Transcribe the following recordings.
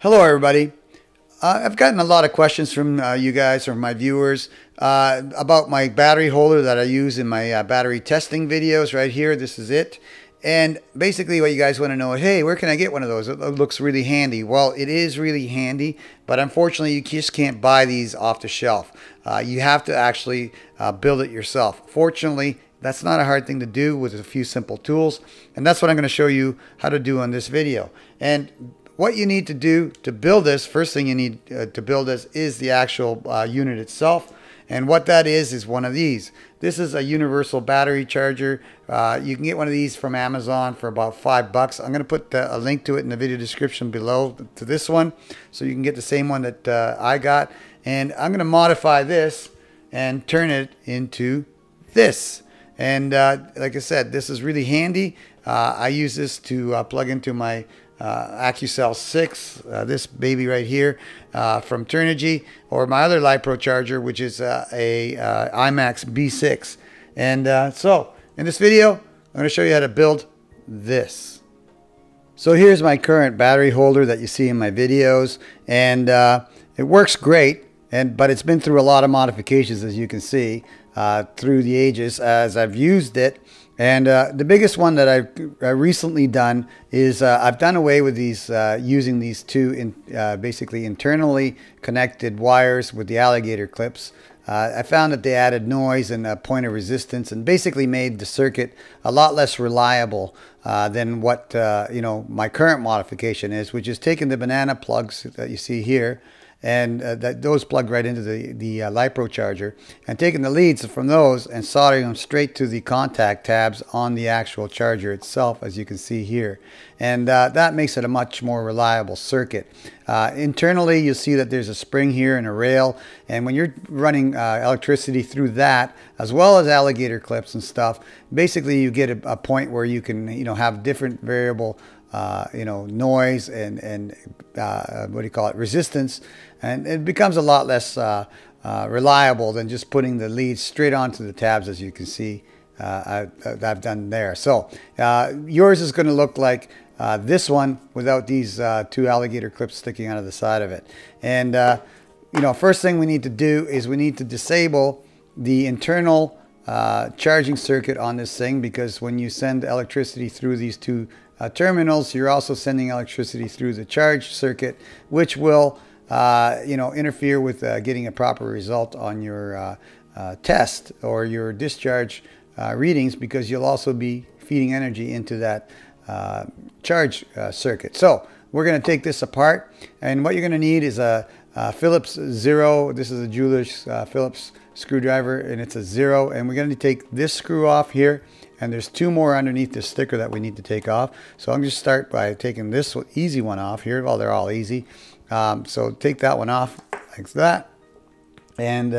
Hello everybody. I've gotten a lot of questions from you guys, from my viewers, about my battery holder that I use in my battery testing videos right here. This is it. And basically what you guys want to know is, hey, where can I get one of those? It looks really handy. Well, it is really handy, but unfortunately you just can't buy these off the shelf. You have to actually build it yourself. Fortunately, that's not a hard thing to do with a few simple tools. And that's what I'm going to show you how to do on this video. And what you need to do to build this, first thing you need to build this is the actual unit itself. And what that is one of these. This is a universal battery charger. You can get one of these from Amazon for about $5. I'm going to put a link to it in the video description below to this one. So you can get the same one that I got. And I'm going to modify this and turn it into this. And like I said, this is really handy. I use this to plug into my Accucel-6, this baby right here from Turnigy, or my other LiPro charger, which is a IMAX B6. And so in this video, I'm going to show you how to build this. So here's my current battery holder that you see in my videos, and it works great. But it's been through a lot of modifications, as you can see, through the ages as I've used it. And the biggest one that I've recently done is I've done away with these, using these two basically internally connected wires with the alligator clips. I found that they added noise and a point of resistance, and basically made the circuit a lot less reliable than what you know, my current modification is, which is taking the banana plugs that you see here, and those plug right into the LiPro charger, and taking the leads from those and soldering them straight to the contact tabs on the actual charger itself, as you can see here. And that makes it a much more reliable circuit. Internally, you'll see that there's a spring here and a rail, and when you're running electricity through that, as well as alligator clips and stuff, basically you get a point where you can, you know, have different variable you know, noise and what do you call it, resistance, and it becomes a lot less reliable than just putting the leads straight onto the tabs, as you can see I've done there. So yours is going to look like this one without these two alligator clips sticking out of the side of it. And you know, first thing we need to do is we need to disable the internal charging circuit on this thing, because when you send electricity through these two terminals, you're also sending electricity through the charge circuit, which will you know, interfere with getting a proper result on your test or your discharge readings, because you'll also be feeding energy into that charge circuit. So we're going to take this apart, and what you're going to need is a Phillips 0. This is a jeweler's Phillips screwdriver, and it's a 0, and we're going to take this screw off here. And there's two more underneath this sticker that we need to take off. So I'm going to start by taking this easy one off here. Well, they're all easy. So take that one off like that. And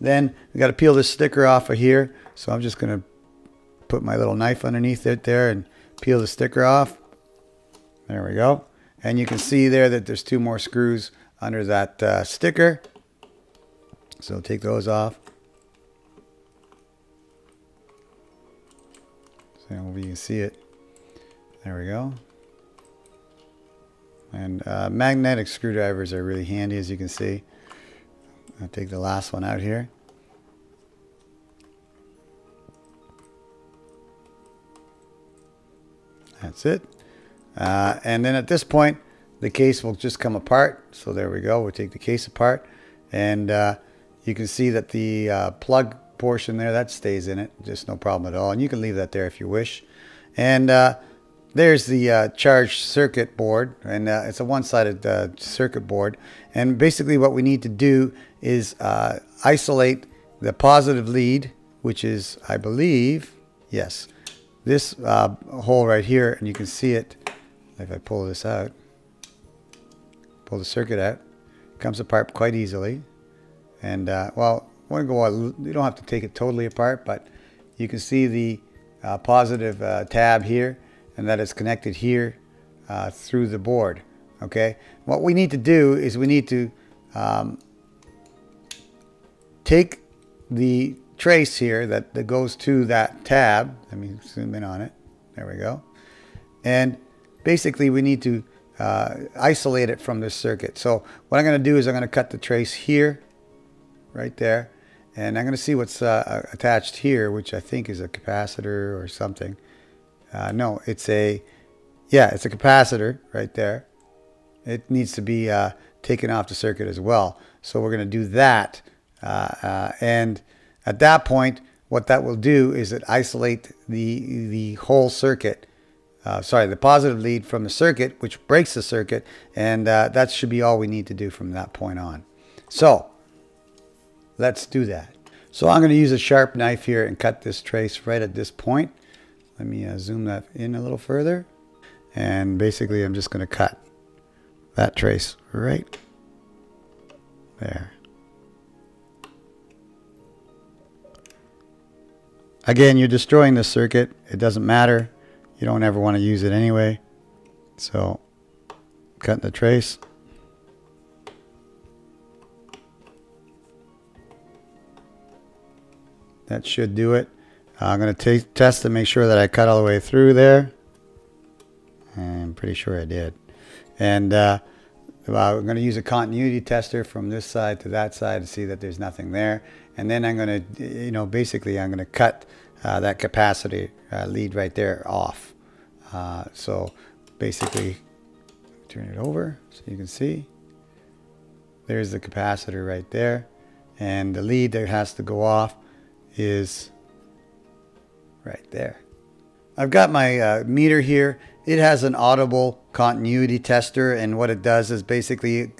then we got to peel this sticker off of here. So I'm just going to put my little knife underneath it there and peel the sticker off. There we go. And you can see there that there's two more screws under that sticker. So take those off. So you can see it. There we go. And magnetic screwdrivers are really handy, as you can see. I'll take the last one out here. That's it. And then at this point, the case will just come apart. So there we go. We'll take the case apart. And you can see that the plug portion there, that stays in it, just no problem at all, and you can leave that there if you wish. And there's the charge circuit board, and it's a one-sided circuit board, and basically what we need to do is isolate the positive lead, which is, I believe, yes, this hole right here, and you can see it if I pull this out, pull the circuit out, it comes apart quite easily. And well, you don't have to take it totally apart, but you can see the positive tab here, and that is connected here through the board. Okay, what we need to do is we need to take the trace here that goes to that tab. Let me zoom in on it. There we go. And basically we need to isolate it from this circuit. So what I'm going to do is I'm going to cut the trace here, right there, and I'm going to see what's attached here, which I think is a capacitor or something. No, it's a, yeah, it's a capacitor right there. It needs to be taken off the circuit as well. So we're going to do that, and at that point, what that will do is it isolate the whole circuit. Sorry, the positive lead from the circuit, which breaks the circuit, and that should be all we need to do from that point on. So let's do that. So I'm going to use a sharp knife here and cut this trace right at this point. Let me zoom that in a little further, and basically I'm just going to cut that trace right there. Again, you're destroying the circuit. It doesn't matter. You don't ever want to use it anyway. So cut the trace. That should do it. I'm going to test to make sure that I cut all the way through there. I'm pretty sure I did. And I'm going to use a continuity tester from this side to that side to see that there's nothing there. And then I'm going to, you know, basically I'm going to cut that capacitor lead right there off. So basically turn it over so you can see. There's the capacitor right there. And the lead that has to go off is right there. I've got my meter here. It has an audible continuity tester, and what it does is basically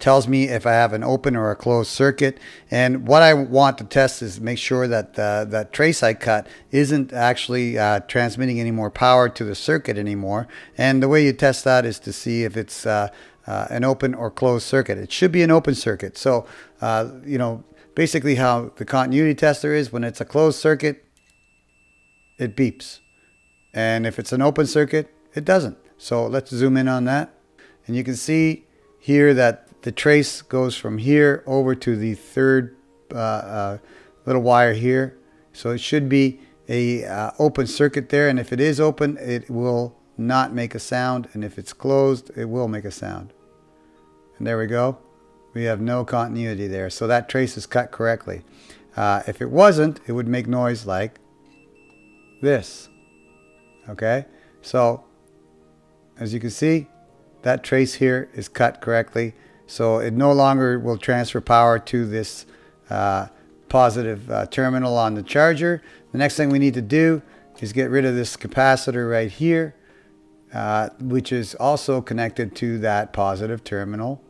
tells me if I have an open or a closed circuit. And what I want to test is make sure that that trace I cut isn't actually transmitting any more power to the circuit anymore. And the way you test that is to see if it's an open or closed circuit. It should be an open circuit. So, you know, basically how the continuity tester is, when it's a closed circuit, it beeps. And if it's an open circuit, it doesn't. So let's zoom in on that. And you can see here that the trace goes from here over to the third little wire here. So it should be a open circuit there. And if it is open, it will not make a sound. And if it's closed, it will make a sound. And there we go. We have no continuity there. So that trace is cut correctly. If it wasn't, it would make noise like this. Okay, so as you can see, that trace here is cut correctly, so it no longer will transfer power to this positive terminal on the charger. The next thing we need to do is get rid of this capacitor right here, which is also connected to that positive terminal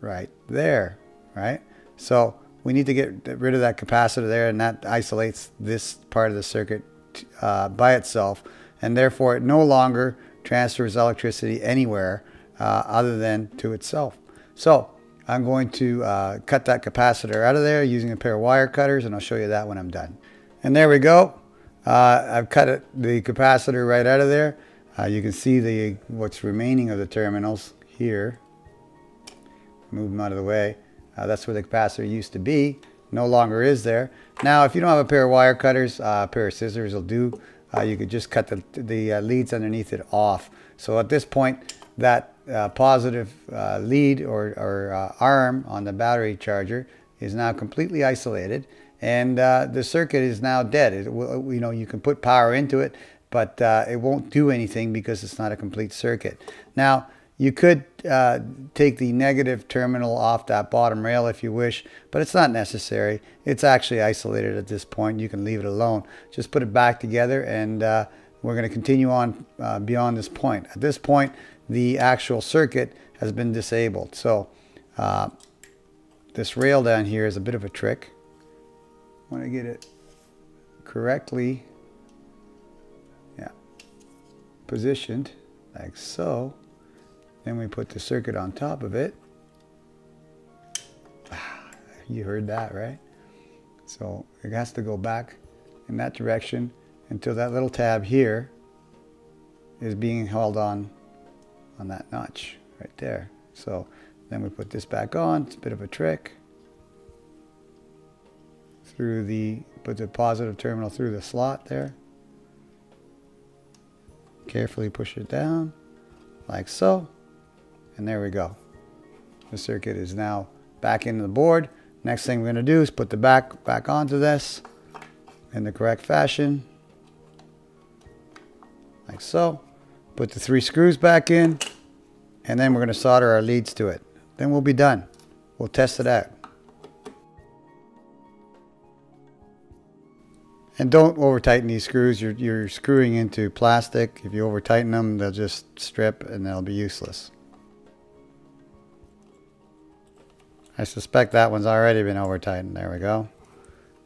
right there, right? So we need to get rid of that capacitor there, and that isolates this part of the circuit by itself. And therefore it no longer transfers electricity anywhere other than to itself. So I'm going to cut that capacitor out of there using a pair of wire cutters, and I'll show you that when I'm done. And there we go. I've cut the capacitor right out of there. You can see the what's remaining of the terminals here. Move them out of the way. That's where the capacitor used to be. No longer is there. Now, if you don't have a pair of wire cutters, a pair of scissors will do. You could just cut the leads underneath it off. So at this point, that positive lead or arm on the battery charger is now completely isolated, and the circuit is now dead. It will, you know, you can put power into it, but it won't do anything because it's not a complete circuit. Now, you could take the negative terminal off that bottom rail if you wish, but it's not necessary. It's actually isolated at this point. You can leave it alone. Just put it back together, and we're going to continue on beyond this point. At this point, the actual circuit has been disabled. So this rail down here is a bit of a trick. I want to get it correctly positioned like so. Then we put the circuit on top of it. You heard that, right? So it has to go back in that direction until that little tab here is being held on that notch right there. So then we put this back on. It's a bit of a trick. Put the positive terminal through the slot there. Carefully push it down. like so, and there we go. The circuit is now back into the board. Next thing we're going to do is put the back onto this in the correct fashion, like so. Put the 3 screws back in, and then we're going to solder our leads to it. Then we'll be done. We'll test it out. And don't over tighten these screws. You're screwing into plastic. If you over tighten them, they'll just strip and they'll be useless. I suspect that one's already been over tightened. There we go.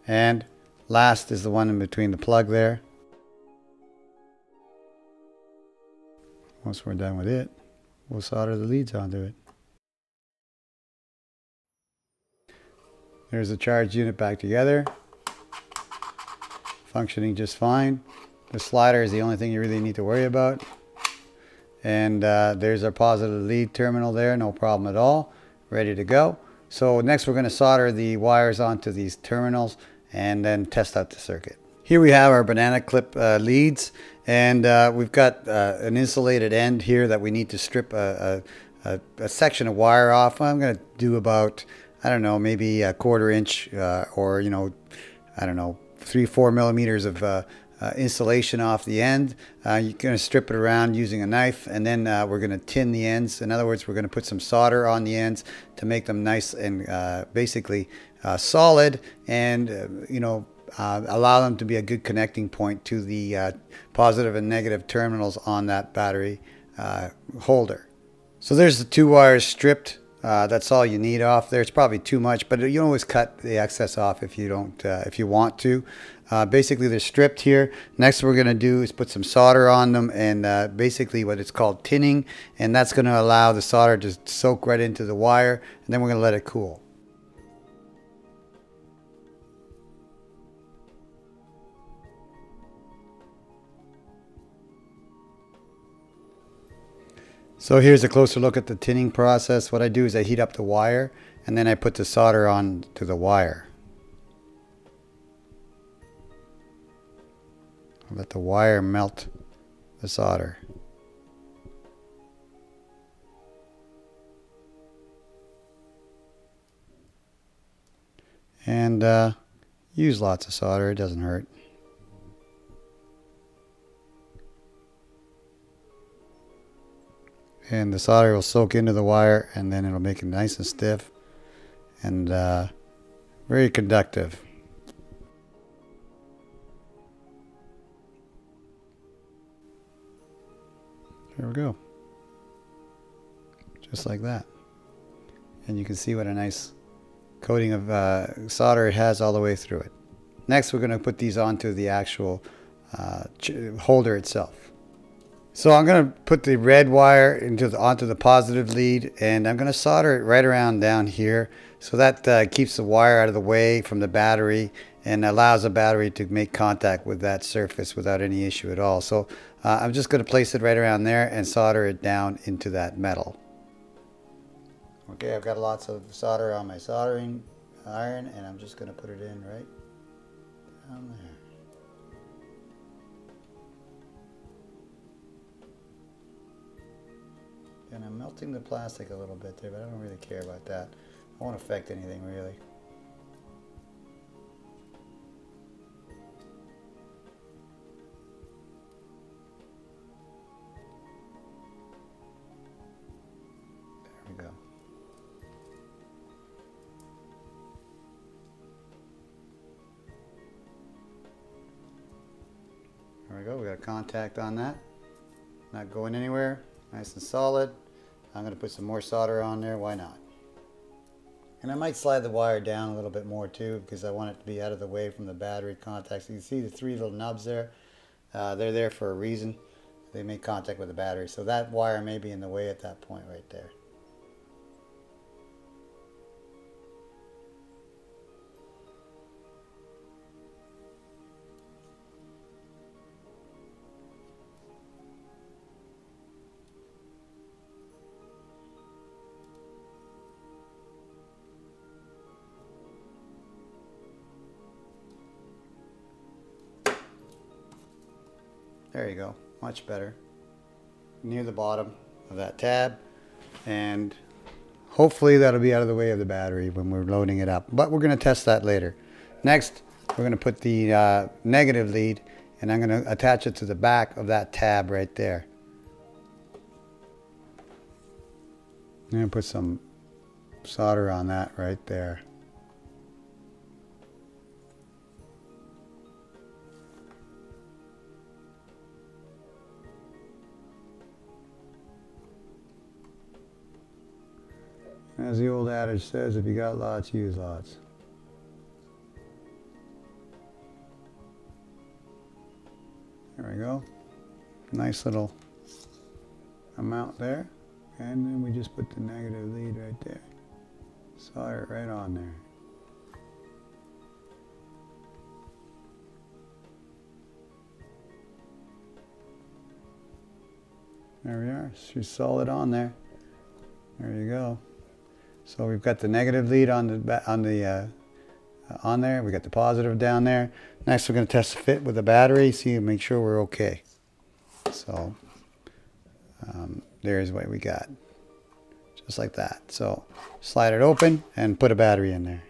And last is the one in between the plug there. Once we're done with it, we'll solder the leads onto it. There's the charge unit back together, functioning just fine. The slider is the only thing you really need to worry about. And there's our positive lead terminal there, no problem at all, ready to go. So next we're going to solder the wires onto these terminals and then test out the circuit. Here we have our banana clip leads, and we've got an insulated end here that we need to strip a section of wire off. I'm going to do about, I don't know, maybe a 1/4 inch or, you know, I don't know, 3–4 millimeters of insulation off the end. You're going to strip it around using a knife, and then we're going to tin the ends. In other words, we're going to put some solder on the ends to make them nice and basically solid and, you know, allow them to be a good connecting point to the positive and negative terminals on that battery holder. So there's the 2 wires stripped. That's all you need off there. It's probably too much, but you always cut the excess off if you don't, if you want to. Basically, they're stripped here. Next, what we're going to do is put some solder on them, and basically what it's called tinning, and that's going to allow the solder to soak right into the wire, and then we're going to let it cool. So here's a closer look at the tinning process. What I do is I heat up the wire, and then I put the solder on to the wire. I'll let the wire melt the solder. And use lots of solder, it doesn't hurt. And the solder will soak into the wire, and then it'll make it nice and stiff and very conductive. There we go. Just like that. And you can see what a nice coating of solder it has all the way through it. Next, we're going to put these onto the actual holder itself. So I'm going to put the red wire onto the positive lead, and I'm going to solder it right around down here, so that keeps the wire out of the way from the battery and allows the battery to make contact with that surface without any issue at all. So I'm just going to place it right around there and solder it down into that metal. Okay, I've got lots of solder on my soldering iron, and I'm just going to put it in right down there. And I'm melting the plastic a little bit there, but I don't really care about that. It won't affect anything really. There we go. There we go, we got a contact on that. Not going anywhere, nice and solid. I'm going to put some more solder on there, why not? And I might slide the wire down a little bit more too, because I want it to be out of the way from the battery contacts. You can see the 3 little nubs there. They're there for a reason. They make contact with the battery, so that wire may be in the way at that point right there. There you go, much better. Near the bottom, of that tab, and hopefully that'll be out of the way of the battery when we're loading it up, but we're going to test that later. Next, we're going to put the negative lead, and I'm going to attach it to the back of that tab right there. I'm going to put some solder on that right there. As the old adage says, if you got lots, use lots. There we go. Nice little amount there. And then we just put the negative lead right there. Solder it right on there. There we are. She's solid on there. There you go. So we've got the negative lead on there. We got the positive down there. Next, we're going to test the fit with the battery, see and make sure we're okay. So there's what we got, just like that. So slide it open and put a battery in there.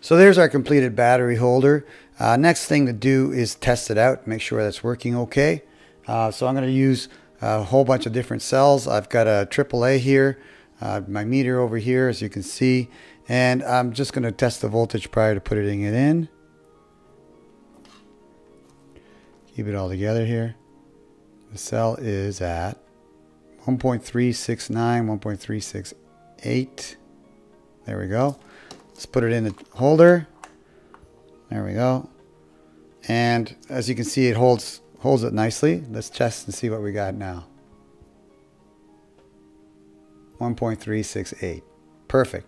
So there's our completed battery holder. Next thing to do is test it out, make sure that's working okay. So I'm going to use a whole bunch of different cells. I've got a AAA here, my meter over here, as you can see, and I'm just going to test the voltage prior to putting it in. Keep it all together here. The cell is at 1.369, 1.368. There we go. Let's put it in the holder. There we go. And as you can see, it holds it nicely. Let's test and see what we got now. 1.368. Perfect.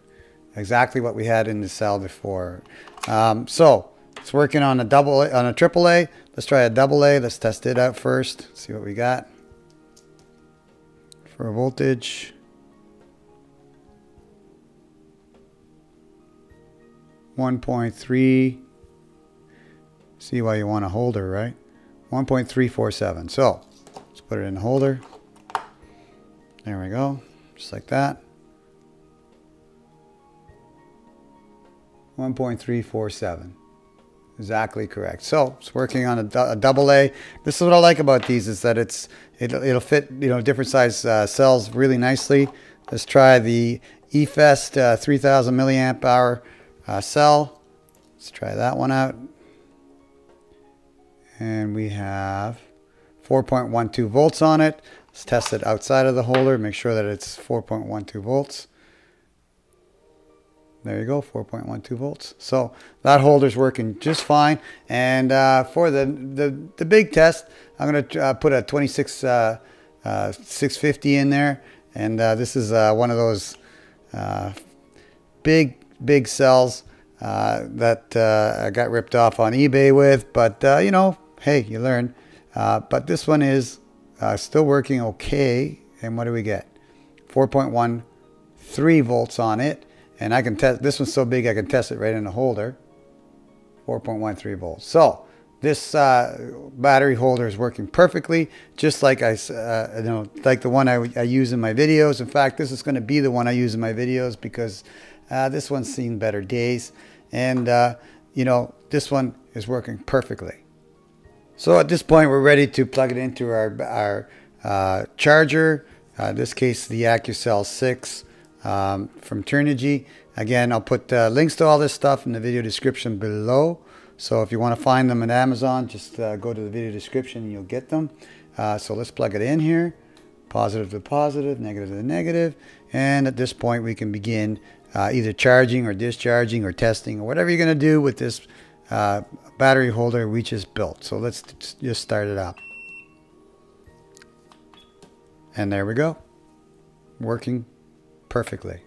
Exactly what we had in the cell before. So it's working on a AAA. Let's try a AA. Let's test it out first. See what we got for a voltage. 1.3. See why you want a holder, right? 1.347. So let's put it in the holder. There we go. Just like that. 1.347. Exactly correct. So it's working on a AA. This is what I like about these, is that it'll fit, you know, different size cells really nicely. Let's try the eFest 3000 milliamp hour cell. Let's try that one out. And we have 4.12 volts on it. Let's test it outside of the holder. Make sure that it's 4.12 volts. There you go, 4.12 volts. So that holder's working just fine. And for the big test, I'm going to put a 26650 in there. And this is one of those big cells that I got ripped off on eBay with. But, you know, hey, you learn. But this one is still working okay. And what do we get? 4.13 volts on it. And I can test, this one's so big I can test it right in the holder. 4.13 volts. So this battery holder is working perfectly, just like you know, like the one I use in my videos. In fact, this is going to be the one I use in my videos, because this one's seen better days, and you know, this one is working perfectly. So at this point, we're ready to plug it into our charger. In this case, the Accucel-6. From Turnigy. Again, I'll put links to all this stuff in the video description below. So if you want to find them at Amazon, just go to the video description and you'll get them. So let's plug it in here. Positive to positive, negative to negative. And at this point, we can begin either charging or discharging or testing or whatever you're going to do with this battery holder we just built. So let's just start it up. And there we go. Working perfectly.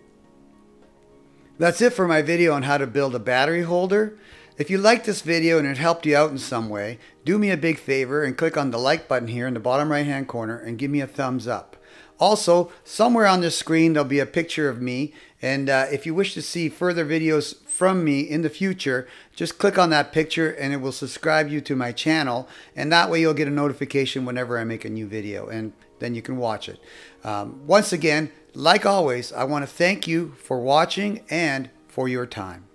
That's it for my video on how to build a battery holder. If you liked this video and it helped you out in some way, do me a big favor and click on the like button here in the bottom right hand corner and give me a thumbs up. Also, somewhere on this screen there'll be a picture of me, and if you wish to see further videos from me in the future, just click on that picture and it will subscribe you to my channel, and that way you'll get a notification whenever I make a new video. And then you can watch it. Once again, like always, I want to thank you for watching and for your time.